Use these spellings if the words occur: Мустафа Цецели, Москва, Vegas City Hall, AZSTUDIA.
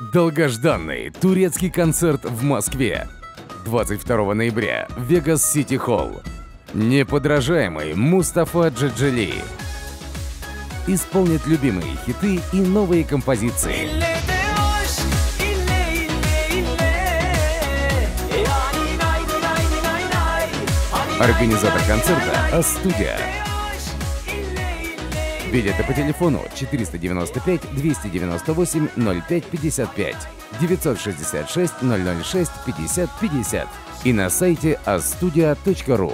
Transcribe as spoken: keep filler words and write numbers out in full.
Долгожданный турецкий концерт в Москве. двадцать второго ноября. Vegas City Hall. Неподражаемый Мустафа Цецели исполнит любимые хиты и новые композиции. Организатор концерта «AZSTUDIA». Билеты по телефону четыреста девяносто пять двести девяносто восемь ноль пять пятьдесят пять, девятьсот шестьдесят шесть ноль ноль шесть пятьдесят пятьдесят и на сайте азстудия точка ру.